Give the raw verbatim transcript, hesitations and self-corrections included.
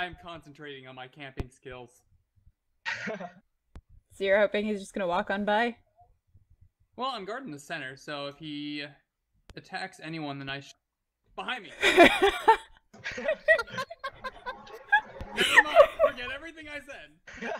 I am concentrating on my camping skills. So you're hoping he's just going to walk on by? Well, I'm guarding the center, so if he attacks anyone, then I sh- behind me! Never mind, forget everything I said!